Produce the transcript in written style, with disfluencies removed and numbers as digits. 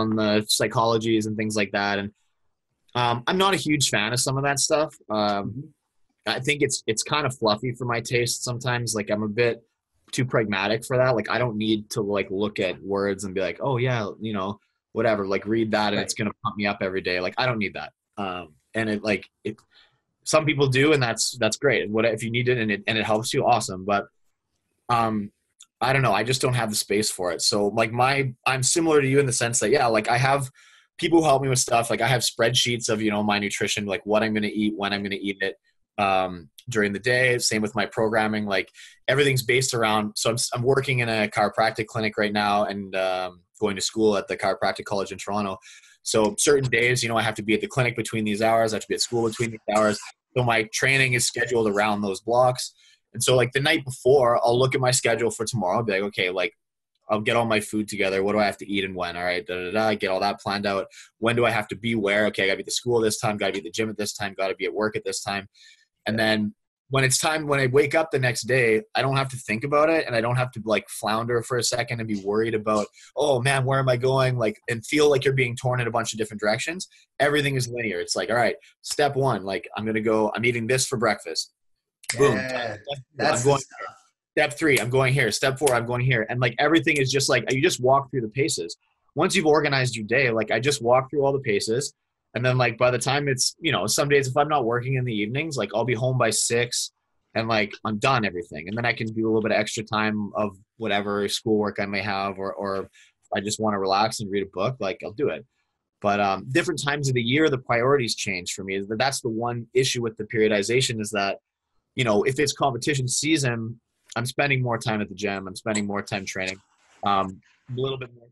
on the psychologies and things like that. And I'm not a huge fan of some of that stuff. I think it's kind of fluffy for my taste sometimes. Like, I'm a bit too pragmatic for that. Like, I don't need to like look at words and be like, oh yeah, you know, whatever, like read that and right. It's going to pump me up every day. Like, I don't need that. Some people do, and that's great. What if you need it and it helps you? Awesome. But I don't know. I just don't have the space for it. So like I'm similar to you in the sense that, yeah, like I have people who help me with stuff. Like I have spreadsheets of, you know, my nutrition, like what I'm going to eat, when I'm going to eat it during the day. Same with my programming, like everything's based around. So I'm working in a chiropractic clinic right now and going to school at the chiropractic college in Toronto. So certain days, you know, I have to be at the clinic between these hours. I have to be at school between these hours. So my training is scheduled around those blocks. And so like the night before, I'll look at my schedule for tomorrow. I'll be like, okay, like I'll get all my food together. What do I have to eat and when? All right, get all that planned out. When do I have to be where? Okay, I got to be at the school this time. Got to be at the gym at this time. Got to be at work at this time. And then when I wake up the next day, I don't have to think about it. And I don't have to like flounder for a second and be worried about, oh man, where am I going? Like, and feel like you're being torn in a bunch of different directions. Everything is linear. It's like, all right, step one, like I'm eating this for breakfast. Boom. Yeah, that's going here. Step three, I'm going here. Step four, I'm going here. And like, everything is just like, you just walk through the paces. Once you've organized your day, like I just walk through all the paces. And then like by the time it's, you know, some days if I'm not working in the evenings, like I'll be home by 6 and like I'm done everything. And then I can do a little bit of extra time of whatever schoolwork I may have, or if I just want to relax and read a book, like I'll do it. But different times of the year, the priorities change for me. That's the one issue with the periodization is that, you know, if it's competition season, I'm spending more time at the gym. I'm spending more time training, a little bit more